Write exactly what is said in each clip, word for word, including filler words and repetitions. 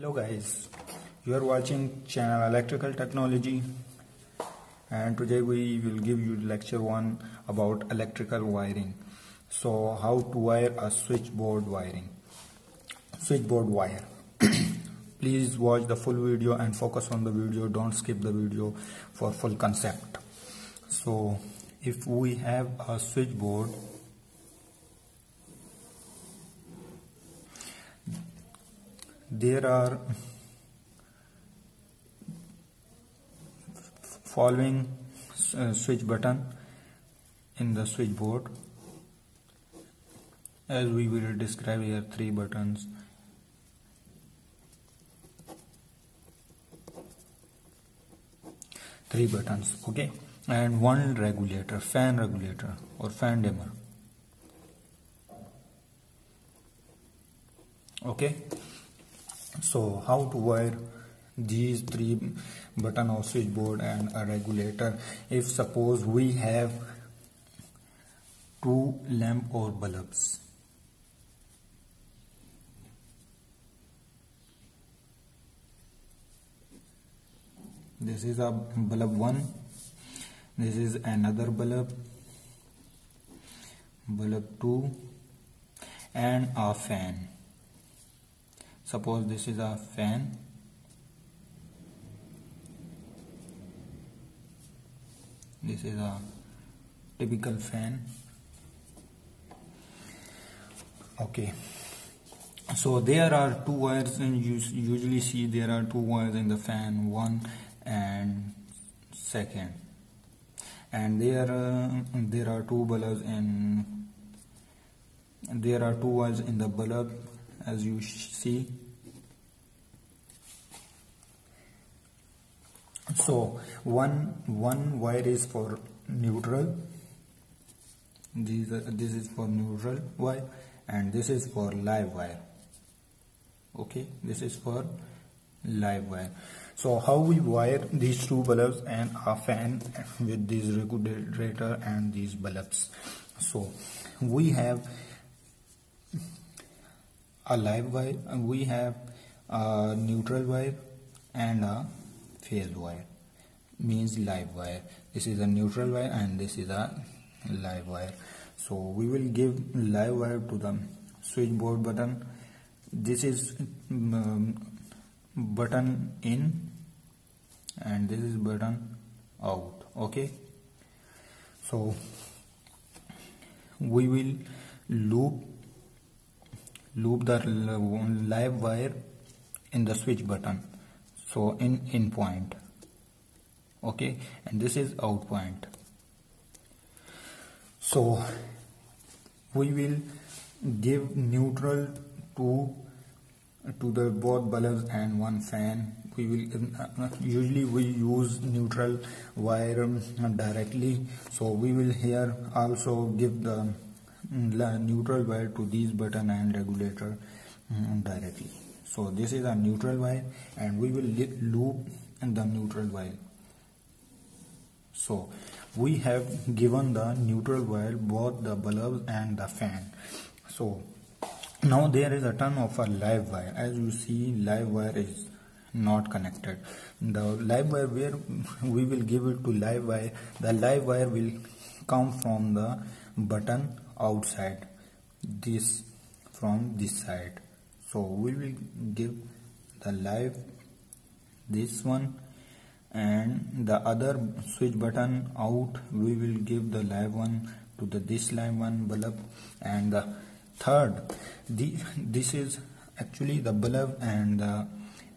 Hello guys, you are watching channel Electrical Technology, and today we will give you lecture one about electrical wiring. So how to wire a switchboard wiring switchboard wire. Please watch the full video and focus on the video. Don't skip the video for full concept. So if we have a switchboard, there are following uh, switch button in the switchboard. As we will describe here, three buttons. Three buttons, okay, and one regulator, fan regulator or fan dimmer. Okay. So how to wire these three button of switchboard and a regulator if suppose we have two lamp or bulbs. This is a bulb one, this is another bulb, bulb two, and a fan. Suppose this is a fan, this is a typical fan. Okay, so there are two wires, and you usually see there are two wires in the fan, one and second, and there uh, there are two bulbs in there are two wires in the bulb, as you see. So one one wire is for neutral. These are, this is for neutral wire, and this is for live wire. Okay, this is for live wire. So how we wire these two bulbs and a fan with these regulator and these bulbs? So we have a live wire, and we have a neutral wire and a phased wire, means live wire. This is a neutral wire and this is a live wire. So we will give live wire to the switchboard button. This is um, button in and this is button out. Okay, so we will loop loop the live wire in the switch button, so in in point, okay, and this is out point. So we will give neutral to to the both bulbs and one fan. We will usually we use neutral wire directly, so we will here also give the neutral wire to these button and regulator directly. So this is a neutral wire, and we will loop the neutral wire. So we have given the neutral wire both the bulbs and the fan. So now there is a turn of a live wire. As you see, live wire is not connected. The live wire, where we will give it to live wire, the live wire will come from the button outside, this from this side. So we will give the live this one, and the other switch button out we will give the live one to the this live one bulb, and the third the this is actually the bulb and the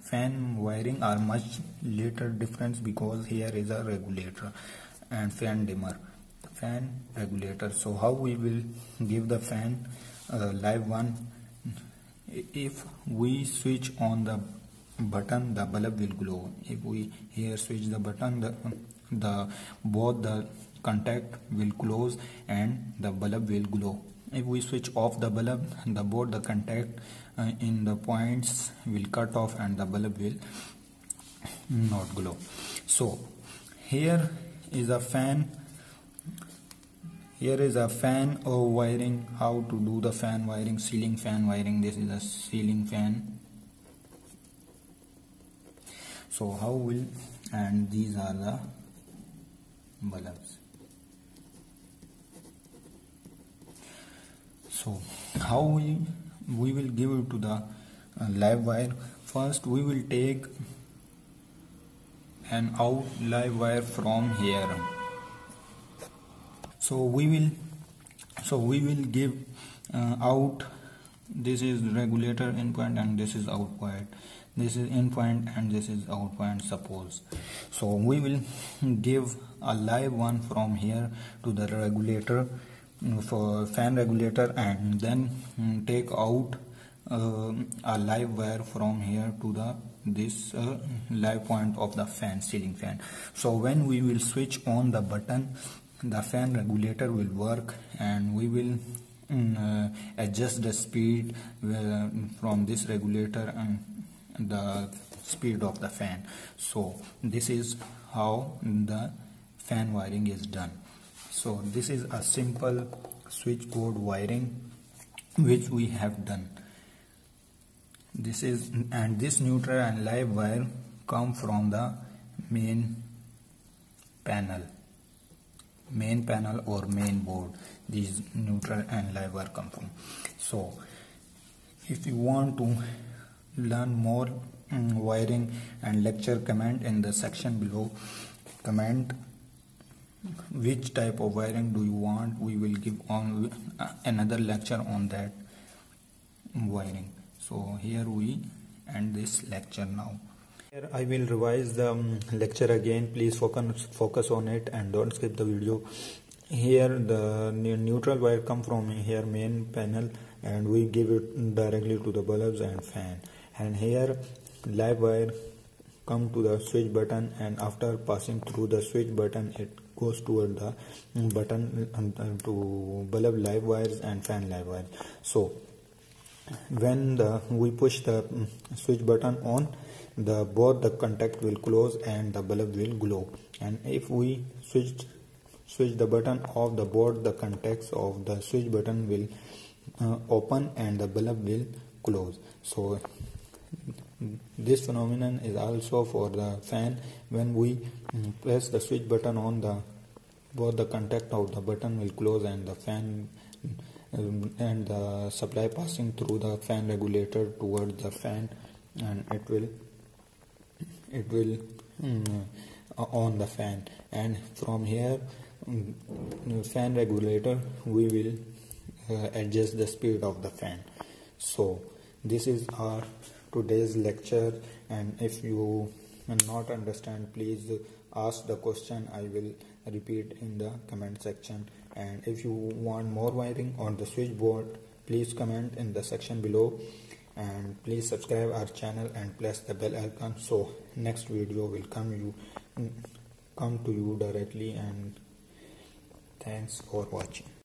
fan wiring are much later difference, because here is a regulator and fan dimmer, fan regulator. So how we will give the fan uh, live one? If we switch on the button, the bulb will glow. If we here switch the button, the, the both the contact will close and the bulb will glow. If we switch off the bulb, the both the contact uh, in the points will cut off and the bulb will not glow. So here is a fan. Here is a fan or wiring. How to do the fan wiring? Ceiling fan wiring. This is a ceiling fan. So how will, and these are the bulbs. So how we we will give it to the uh, live wire. First we will take an out live wire from here. So we will so we will give uh, out. This is regulator endpoint and this is out point. This is endpoint and this is out point, suppose. So we will give a live one from here to the regulator, for fan regulator, and then take out uh, a live wire from here to the this uh, live point of the fan, ceiling fan. So when we will switch on the button, the fan regulator will work, and we will uh, adjust the speed uh, from this regulator and the speed of the fan. So this is how the fan wiring is done. So this is a simple switchboard wiring which we have done. This is, and this neutral and live wire come from the main panel, main panel or main board. These neutral and live wire come from. So if you want to learn more um, wiring and lecture, comment in the section below. Comment which type of wiring do you want. We will give on another lecture on that wiring. So here we end this lecture now. Here I will revise the lecture again. Please focus focus on it and don't skip the video. Here the neutral wire come from here main panel, and we give it directly to the bulbs and fan. And here live wire come to the switch button, and after passing through the switch button it goes toward the button and to bulb live wires and fan live wires. So when the we push the switch button on, the both the contact will close and the bulb will glow. And if we switch switch the button off the board, the contacts of the switch button will uh, open and the bulb will close. So this phenomenon is also for the fan. When we press the switch button on, the both the contact of the button will close and the fan um, and the supply passing through the fan regulator toward the fan, and it will it will um, on the fan. And from here um, fan regulator we will uh, adjust the speed of the fan. So this is our today's lecture, and if you not understand, please ask the question. I will repeat in the comment section. And if you want more wiring on the switchboard, please comment in the section below, and please subscribe our channel and press the bell icon, so next video will come you come to you directly. And thanks for watching.